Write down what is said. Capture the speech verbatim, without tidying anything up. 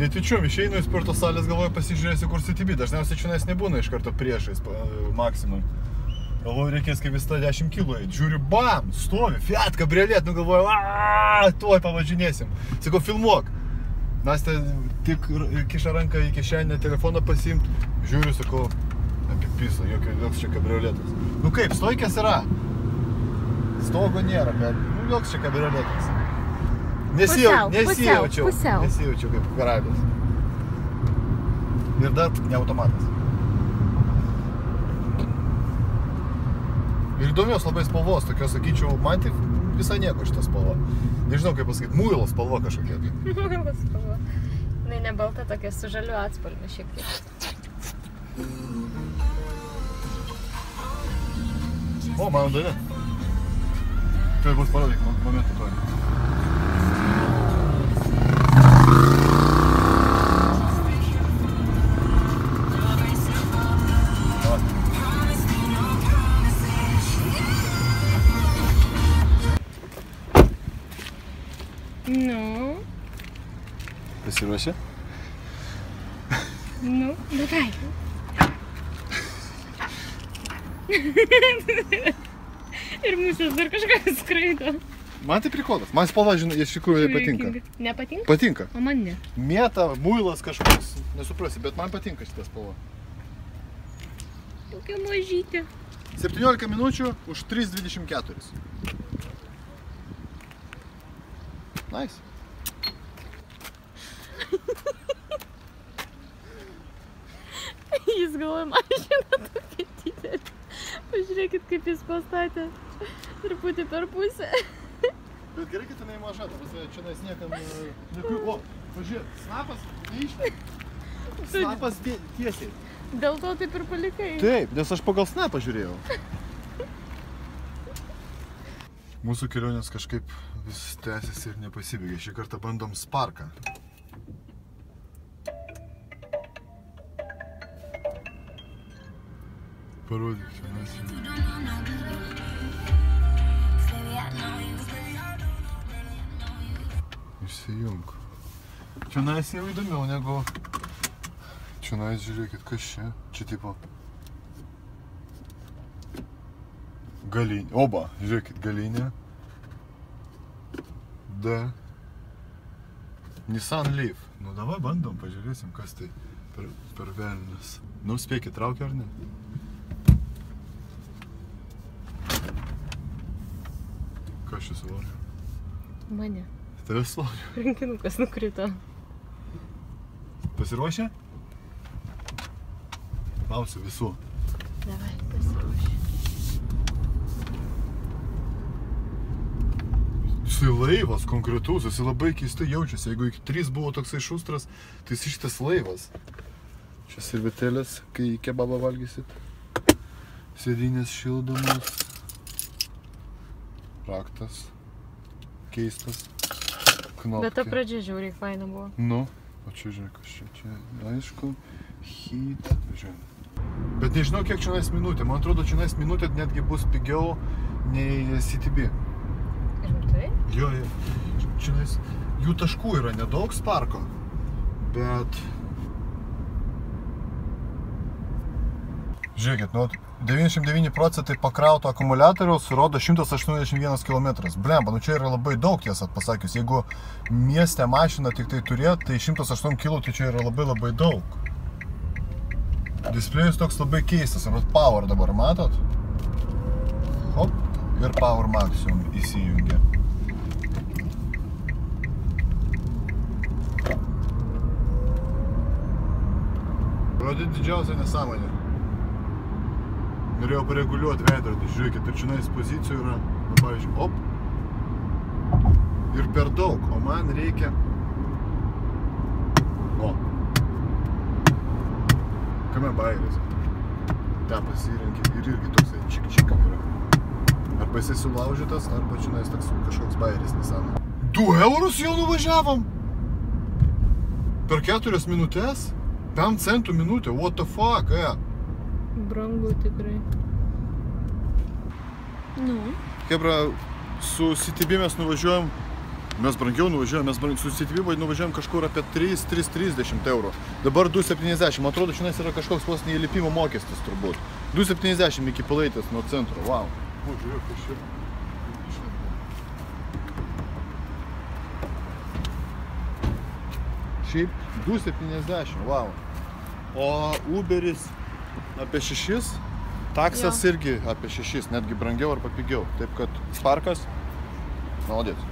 Netyčiom išeinu į sporto salės, galvoju, pasižiūrėsiu, kur C T B. Dažniausiai čionais nebūna iš karto priešais maksimum. Galvoju, reikės kaip sto dešimt kilų eit. Žiūriu, bam, stovi, Fiat Kabriolet. Nu galvoju, aaa, tuoj pavažinėsim. Sakau, filmuok. Nastė tik kiša ranką į kišenę, telefoną pasiimt. Žiūriu, sakau, apie piso, joks čia Kabrioletas. Nu kaip, stojkės yra. Stogo nėra, bet joks čia Kabrioletas. Nesijaučiau, nesijaučiau kaip karabės. Ir dar ne automatas. Ir įdomios labai spalvos, tokios, sakyčiau, man tik visai nieko šitą spalvą. Nežinau, kaip pasakyti, muilo spalva kažkokia. Muilo spalva. Na, ne balta tokia, su žaliu atspalviu šiek tiek. O, mano dalė. Tai bus parodyk momentų toj. Nu. Pasiruošia? Nu, beveik. Ir mūsės dar kažką skraido. Man tai prikodas. Man spalva, žinai, iš tikrųjų patinka. Nepatinka? Patinka. O man ne. Mėta, muilas kažkoks. Nesuprasi, bet man patinka šitą spalvą. Tokia mažytė. septyniolika minučių už tris dvidešimt keturi. Nice. Jis galvoja, mažina tokia didelė. Pažiūrėkit, kaip jis pastatė. Truputį per pusę. Bet gerai, kad jinai maža. Čia nais niekam... O, pažiūrėk, snapas neišlėk. Snapas tiesiai. Dėl to taip ir palikai. Taip, nes aš pagal snapą žiūrėjau. Mūsų kelionės kažkaip vis tęsiasi ir nepasibėgė. Šį kartą bandom Sparką. Parodyk čia mes. Išsijunk. Čia nais jau įdomiau negu... Čia nais, žiūrėkit, kas čia. Čia tipo... Galinė. Oba, žiūrėkit, galinė. Da. Nissan Leaf. Nu davai bandom, pažiūrėsim, kas tai per, per velnius. Nu, spėkit, traukia ar ne? Kas čia suvarė? Mane. Tave suvarė? Rankinukas nukrito. Pasiruošę? Klausiu visų. Davai, pasiruošę. Tai laivas konkretus, jis labai keistai jaučiasi. Jeigu iki trys buvo toksai šustras, tai jis šitas laivas. Čia servetėlės, kai kebabą valgysit. Sėdynės šildomas. Raktas. Keistas. Knopkė. Bet ta pradžia žiūrėk, faina buvo. Nu, o čia žiūrėk, aš čia, čia aišku. Heat. Žiūrėk. Bet nežinau, kiek čia nais minutė. Man atrodo, čia nais minutė netgi bus pigiau nei C T B. Jo, čia nais, jų taškų yra nedaug Sparko, bet... Žiūrėkit, nu, devyniasdešimt devyni procentai pakrauto akumuliatoriaus rodo šimtas aštuoniasdešimt vienas kilometras. Blemba, nu čia yra labai daug, tiesą pasakius. Jeigu mieste mašiną tik tai turėt, tai šimtas aštuoni kilų, tai čia yra labai labai daug. Displejus toks labai keistas, arba Power dabar, matot? Hop, ir Power Maximum įsijungia. Rodė didžiausia nesąmonė. Norėjau pareguliuoti veidrodį. Žiūrėkit, ir čia nais pozicijų yra, pavyzdžiui, op. Ir per daug, o man reikia... O. Kame bairės. Te pasirinkė ir irgi toksai čik-čik yra. Arba jisai sulaužytas, arba čia nais toks kažkoks bairės nesąmonė. Du eurus jau nuvažiavom? Per keturias minutės? Pem centų minutė? What the fuck, e? Brangu tikrai. Nu. Kebra, su C T B mes nuvažiuojam, mes brangiau nuvažiuojam, mes brangiau, su C T B nuvažiuojam kažkur apie tris trisdešimt eurų. Dabar du septyniasdešimt, atrodo, šiandien yra kažkoks vos neįlipimo mokestis turbūt. du septyniasdešimt iki Pilaitės nuo centro, wow. O, žiūrėk, kas čia. Šiaip du septyniasdešimt, wow. O Uberis apie šešis, taksas irgi apie šešis, netgi brangiau ar papigiau. Taip kad Sparkas, naudėt.